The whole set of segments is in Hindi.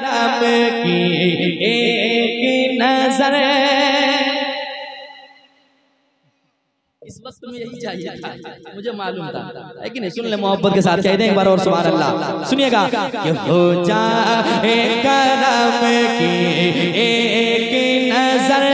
रब की एक नजर। इस वक्त में यही चाहिए था, मुझे मालूम था, लेकिन नहीं सुन ले मोहब्बत के साथ चाहिए एक बार और सुभान अल्लाह सुनिएगा। हो जाए करम की एक नजर,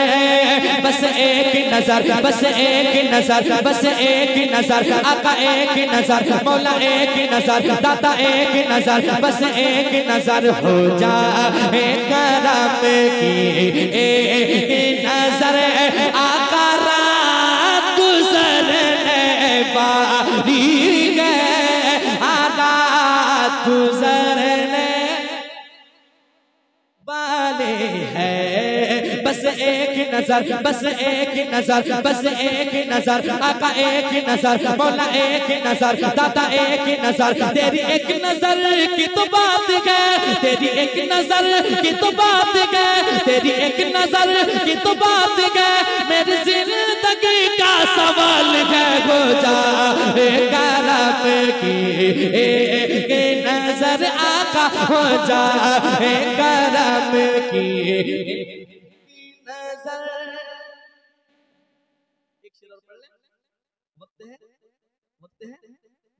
बस एक नजर, बस एक नजर, बस एक नजर, आका एक नजर, मौला एक नजर, दाता एक नजर, बस एक नजर। हो जाए करम की एक नजर, आका गुजरने वाले हैं, बस एक नजर, बस एक नजर, बस एक नजर, आका एक नजर, मौला एक नजर, दाता एक नजर। तेरी एक नजर की तो बात है, तेरी एक नजर की तो बात है, तेरी एक नजर की तो बात है, मेरी जिंदगी का सवाल है। हो जाए करम की एक नजर, आका हो जाए करम की नजर। एक शेर और पढ़ ले, वक्त है, वक्त है,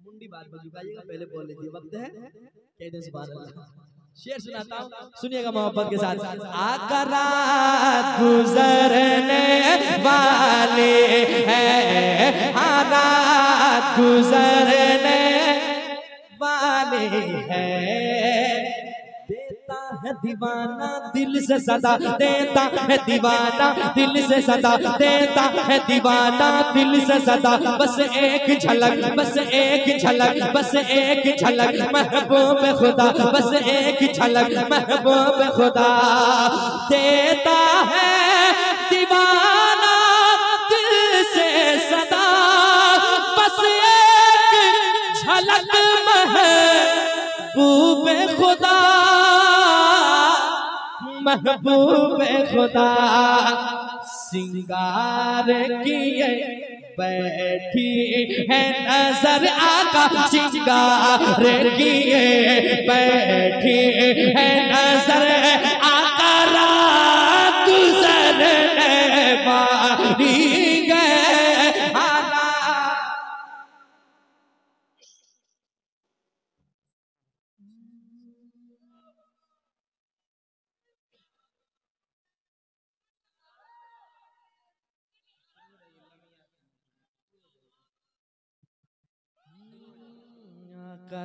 मुंडी बात बोल चुकाइएगा, पहले बोल लीजिए वक्त है, कह दे सुभान अल्लाह। शेर सुनाता हूँ सुनिएगा मोहब्बत के साथ। आकर गुजरने वाले हैं, आरा गुजरने वाले हैं, देता है दीवाना दिल से सदा, देता है दीवाना दिल से सदा, देता है दीवाना दिल से सदा। बस एक झलक, बस एक झलक, बस एक झलक, महबूब खुदा, बस एक झलक, महबूब खुदा। देता है दीवाना दिल से सदा, बस एक झलक, महबूब खुदा, महबूब खुदा। सिंगार किए बैठी है नजर, आका सिंगार किए बैठी है नजर, आका रात गुजरने वाली है। रात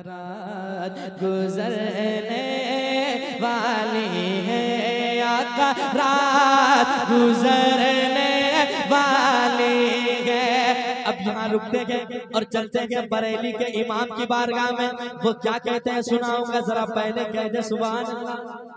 गुजरने वाली है, आका रात गुजरने वाली है। अब यहाँ रुकते हैं और चलते हैं बरेली के इमाम की बारगाह में। वो क्या कहते हैं सुनाऊंगा जरा, पहले कह दे सुभान अल्लाह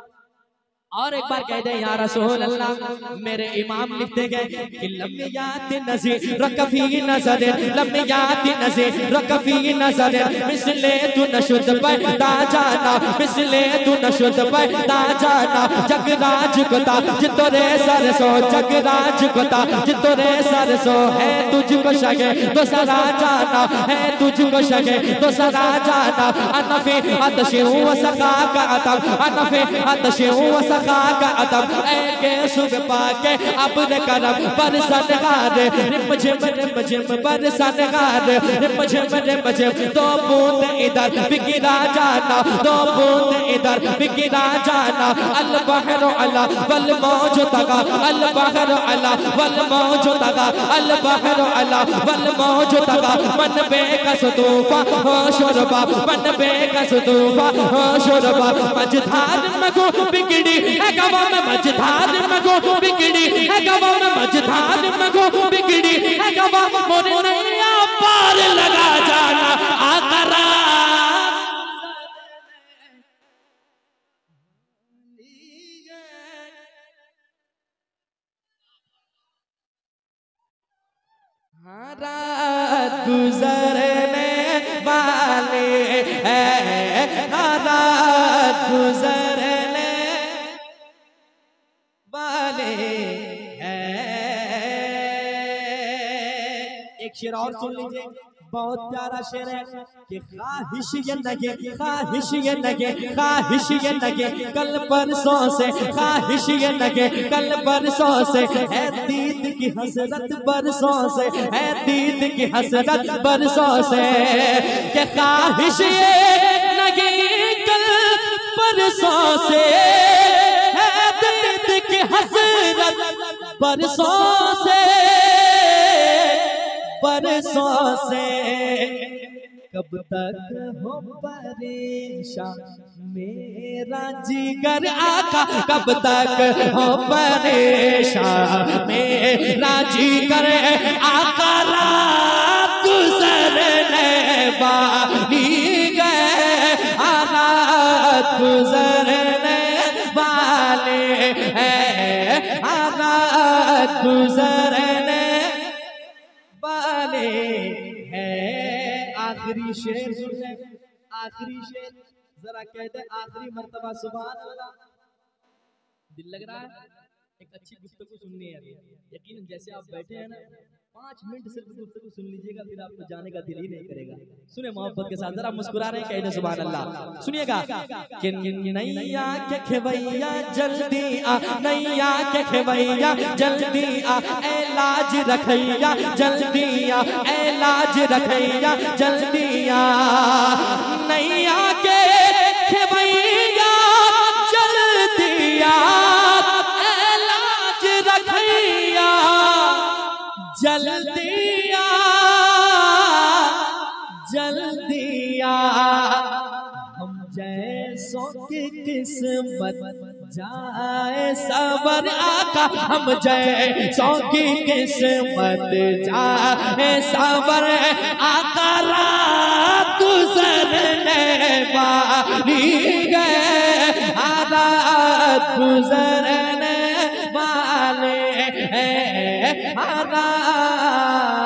और एक बार कह दे या रसूल अल्लाह। मेरे इमाम लिखते गए कि लम्बियात नज़ीर रकफ़ी नज़र, लम्बियात नज़ीर रकफ़ी नज़र, मिसले तू न शुद्ध पैदा जाना, मिसले तू न शुद्ध पैदा जाना, जगराज गुता जितोरे सरसो, जगराज गुता जितोरे सरसो, है तुझको शगे तो सरा जाना, है तुझको शगे तो सरा जाना। अनफे अतशे हुआ सका का अतब, अनफे अतशे हुआ का अदब, एक सुबह पाके अपने करम पर सनगार, रिम झिम रिम झिम पर सनगार, रिम झिम रिम झिम। दो बूंद इधर बिखरा जाना, दो बूंद इधर बिखरा जाना, अल बहरो अला वल मौजो तगा, अल बहरो अला वल मौजो तगा, अल बहरो अला वल मौजो तगा। मन बेकस तूफा हो शोरबा, मन बेकस तूफा हो शोरबा, मझधार मगो बिगड़ी है गवा में, मझधार मगो बिगड़ी है गवा में, मझधार मगो बिगड़ी है गवा। मोरे नैया पार लगा जाना, आकरा रात गुजरने वाले है, रात गुजरने वाले है। एक शेर और सुन लीजिए बहुत प्यारा शेर है कि ख्वाहिश ये लगे कल परसों से कल परसों से है दीद की हसरत बरसों से है दीद की हसरत बरसों से कि ख्वाहिश ये लगे कल परसों से है दीद की हसरत बरसों से परसों से कब तक हो परेशान मेरा जिगर आका कब तक हो परेशान मेरा जिगर आका रात गुजरने वाली है रात गुजरने वाले है रात गुजरने वाले है। आखिरी शेर सुने, आखिरी शेर जरा कहते आखिरी मर्तबा सुभान अल्लाह। दिल लग रहा है एक अच्छी गुफ्तगू सुननी है। यकीन जैसे आप बैठे हैं ना 5 मिनट सिर्फ गुफ्तगू सुन लीजिएगा फिर आपको जाने का दिल ही नहीं करेगा। सुने मोहब्बत के साथ जरा मुस्कुरा रहे कहते सुभान अल्लाह। सुनिएगा कि नैया के खेवैया जल्दी आ नैया के खेवैया जल्दी आ ए लाज रखैया जल्दी आ ए लाज रखैया जल्दी आ नैया के खेवैया जल्दी आ ए लाज रखैया जल्दिया जल्दिया हम जैसों की किस्मत जाए सबर आका हम जैसों की किस्मत जाए सबर आका रात गुजरने वाली है रात गुजरने वाले है रात